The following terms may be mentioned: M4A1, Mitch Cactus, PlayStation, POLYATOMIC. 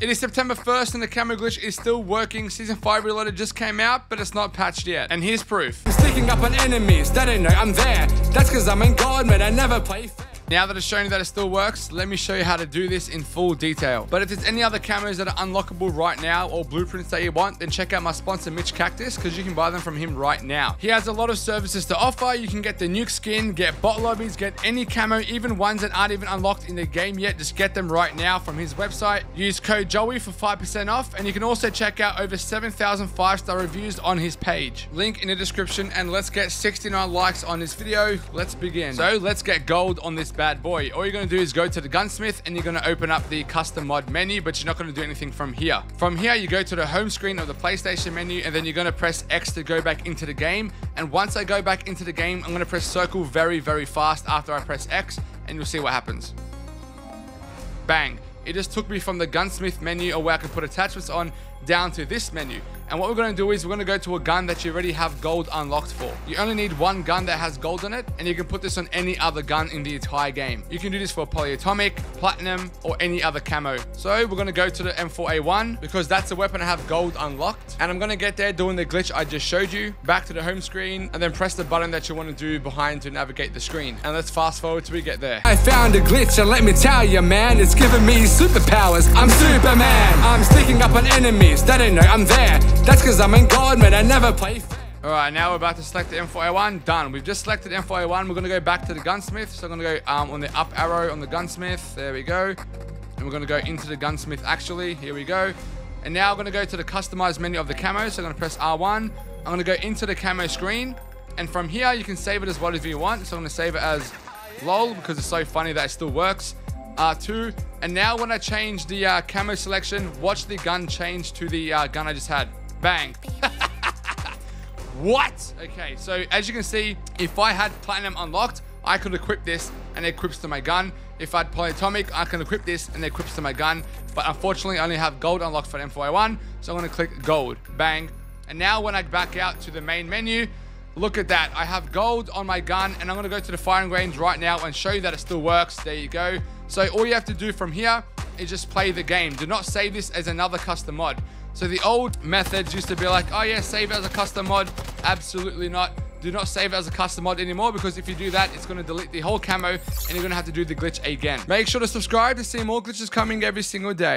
It is September 1st and the camera glitch is still working. Season 5 Reloaded just came out, but it's not patched yet. And here's proof. I'm sticking up on enemies, they don't know I'm there. That's because I'm in God, man, I never play fair. Now that I've shown you that it still works, let me show you how to do this in full detail. But if there's any other cameras that are unlockable right now or blueprints that you want, then check out my sponsor Mitch Cactus, because you can buy them from him right now. He has a lot of services to offer. You can get the nuke skin, get bot lobbies, get any camo, even ones that aren't even unlocked in the game yet. Just get them right now from his website. Use code Joey for 5% off, and you can also check out over 7,000 5-star reviews on his page. Link in the description, and let's get 69 likes on this video. Let's begin. So let's get gold on this bad boy. All you're going to do is go to the gunsmith and you're going to open up the custom mod menu, but you're not going to do anything from here. From here, you go to the home screen of the PlayStation menu, and then you're going to press X to go back into the game. And once I go back into the game, I'm going to press circle very, very fast after I press X, and you'll see what happens. Bang. It just took me from the gunsmith menu, or where I can put attachments on, down to this menu. And what we're going to do is we're going to go to a gun that you already have gold unlocked for. You only need one gun that has gold on it, and you can put this on any other gun in the entire game. You can do this for polyatomic, platinum, or any other camo. So we're going to go to the M4A1, because that's the weapon I have gold unlocked. And I'm going to get there doing the glitch I just showed you. Back to the home screen, and then press the button that you want to do behind to navigate the screen. And let's fast forward till we get there. I found a glitch, and let me tell you, man, it's giving me superpowers. I'm Superman. I'm sticking up on enemies. They don't know I'm there. That's because I'm in God, man, I never play fair. Alright, now we're about to select the M4A1. Done. We've just selected M4A1. We're going to go back to the gunsmith. So I'm going to go on the up arrow on the gunsmith. There we go. And we're going to go into the gunsmith actually. Here we go. And now I'm going to go to the customized menu of the camo. So I'm going to press R1. I'm going to go into the camo screen. And from here, you can save it as whatever you want. So I'm going to save it as LOL, because it's so funny that it still works. R2. And now when I change the camo selection, watch the gun change to the gun I just had. Bang. What? Okay, so as you can see, if I had platinum unlocked, I could equip this and it equips to my gun. If I had polyatomic, I can equip this and it equips to my gun. But unfortunately, I only have gold unlocked for M4A1, so I'm going to click gold. Bang. And now when I back out to the main menu, look at that. I have gold on my gun, and I'm going to go to the firing range right now and show you that it still works. There you go. So all you have to do from here is just play the game. Do not save this as another custom mod. So the old methods used to be like, oh yeah, save it as a custom mod. Absolutely not. Do not save it as a custom mod anymore, because if you do that, it's going to delete the whole camo and you're going to have to do the glitch again. Make sure to subscribe to see more glitches coming every single day.